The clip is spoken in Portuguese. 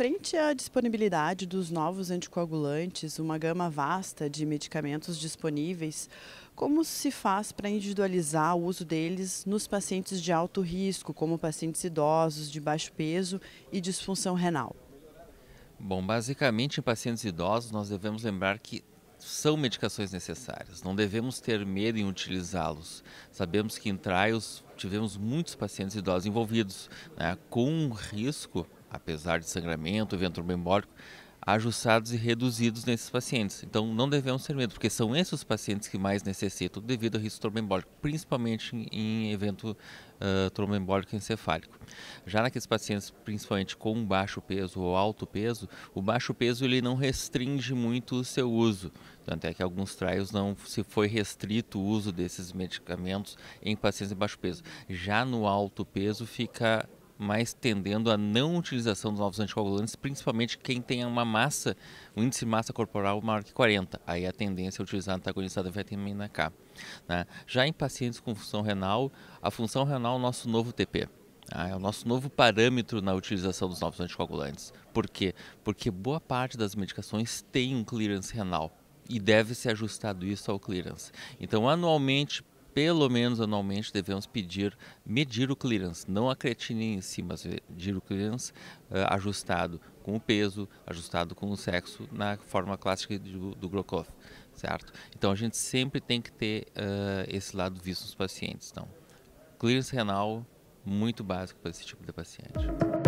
Frente à disponibilidade dos novos anticoagulantes, uma gama vasta de medicamentos disponíveis, como se faz para individualizar o uso deles nos pacientes de alto risco, como pacientes idosos, de baixo peso e disfunção renal? Bom, basicamente em pacientes idosos nós devemos lembrar que são medicações necessárias, não devemos ter medo em utilizá-los. Sabemos que em trials tivemos muitos pacientes idosos envolvidos, né, com um risco, apesar de sangramento, evento tromboembólico, ajustados e reduzidos nesses pacientes. Então não devemos ter medo, porque são esses os pacientes que mais necessitam devido ao risco tromboembólico, principalmente em evento tromboembólico encefálico. Já naqueles pacientes, principalmente com baixo peso ou alto peso, o baixo peso ele não restringe muito o seu uso. Tanto é que alguns trials não se foi restrito o uso desses medicamentos em pacientes de baixo peso. Já no alto peso fica mas tendendo à não utilização dos novos anticoagulantes, principalmente quem tem uma massa, um índice de massa corporal maior que 40. Aí a tendência é utilizar antagonista da vitamina K. Né? Já em pacientes com função renal é o nosso novo TP. É o nosso novo parâmetro na utilização dos novos anticoagulantes. Por quê? Porque boa parte das medicações tem um clearance renal e deve ser ajustado isso ao clearance. Então, anualmente, pelo menos anualmente devemos medir o clearance, não a creatinina em si, mas medir o clearance ajustado com o peso, ajustado com o sexo, na forma clássica do Grokoff, certo? Então a gente sempre tem que ter esse lado visto nos pacientes. Então, clearance renal, muito básico para esse tipo de paciente.